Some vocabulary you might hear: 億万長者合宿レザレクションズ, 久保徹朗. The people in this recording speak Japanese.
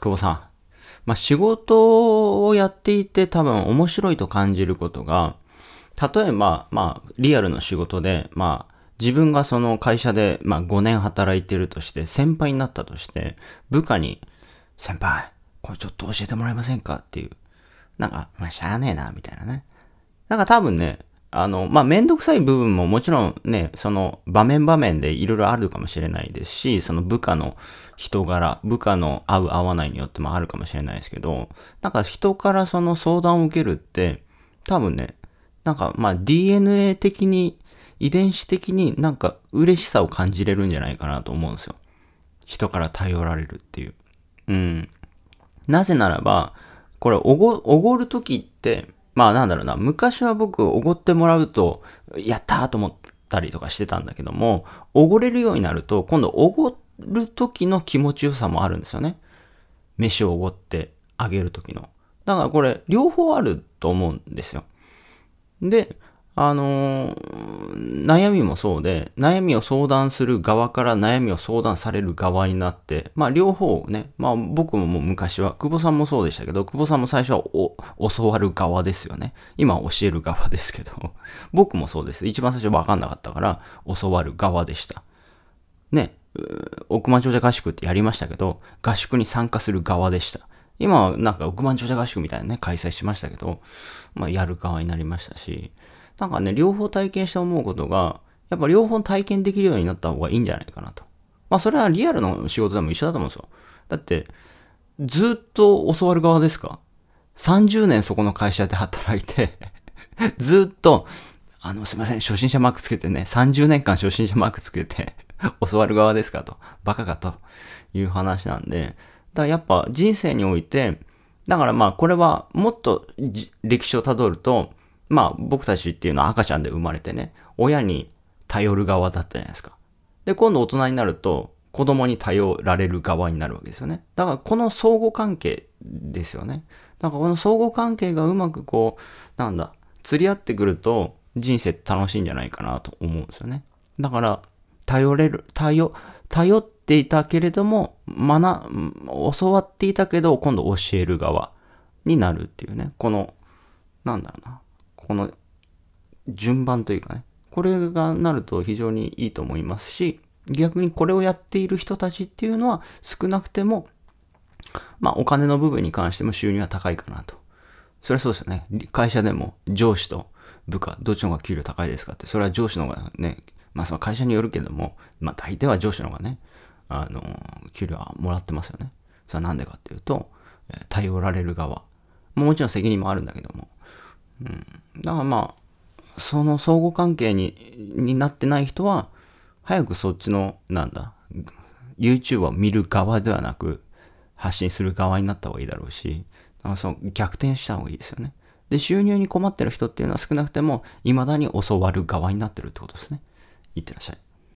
久保さん。まあ、仕事をやっていて多分面白いと感じることが、例えば、まあ、リアルの仕事で、まあ、自分がその会社で、まあ、5年働いてるとして、先輩になったとして、部下に、先輩、これちょっと教えてもらえませんかっていう。なんか、まあ、しゃあねえな、みたいなね。なんか多分ね、まあ、めんどくさい部分ももちろんね、その場面場面でいろいろあるかもしれないですし、その部下の人柄、部下の合う合わないによってもあるかもしれないですけど、なんか人からその相談を受けるって、多分ね、なんかまあ DNA 的に、遺伝子的になんか嬉しさを感じれるんじゃないかなと思うんですよ。人から頼られるっていう。うん。なぜならば、これおごるときって、まあなんだろうな、昔は僕おごってもらうと、やったーと思ったりとかしてたんだけども、おごれるようになると、今度おごる時の気持ちよさもあるんですよね。飯をおごってあげる時の。だからこれ、両方あると思うんですよ。で、悩みもそうで、悩みを相談する側から悩みを相談される側になって、まあ両方ね、まあ僕ももう昔は、久保さんもそうでしたけど、久保さんも最初は教わる側ですよね。今は教える側ですけど、僕もそうです。一番最初分かんなかったから、教わる側でした。ね、億万長者合宿ってやりましたけど、合宿に参加する側でした。今はなんか億万長者合宿みたいなね、開催しましたけど、まあやる側になりましたし、なんかね、両方体験して思うことが、やっぱ両方体験できるようになった方がいいんじゃないかなと。まあそれはリアルの仕事でも一緒だと思うんですよ。だって、ずっと教わる側ですか ?30 年そこの会社で働いて、ずっと、すいません、初心者マークつけてね、30年間初心者マークつけて教わる側ですかと。バカかという話なんで、だからやっぱ人生において、だからまあこれはもっと歴史をたどると、まあ僕たちっていうのは赤ちゃんで生まれてね、親に頼る側だったじゃないですか。で、今度大人になると子供に頼られる側になるわけですよね。だからこの相互関係ですよね。なんかこの相互関係がうまくこう、なんだ、釣り合ってくると人生って楽しいんじゃないかなと思うんですよね。だから、頼っていたけれども、教わっていたけど、今度教える側になるっていうね、この、なんだろうな。この順番というかね、これがなると非常にいいと思いますし、逆にこれをやっている人たちっていうのは少なくても、まあお金の部分に関しても収入は高いかなと。それはそうですよね。会社でも上司と部下、どっちの方が給料高いですかって、それは上司の方がね、まあその会社によるけども、まあ大抵は上司の方がね、給料はもらってますよね。それはなんでかっていうと、頼られる側。もちろん責任もあるんだけども、うん、だからまあ、その相互関係になってない人は、早くそっちの、なんだ、YouTube を見る側ではなく、発信する側になった方がいいだろうし、その逆転した方がいいですよね。で、収入に困ってる人っていうのは少なくても、未だに教わる側になってるってことですね。いってらっしゃい。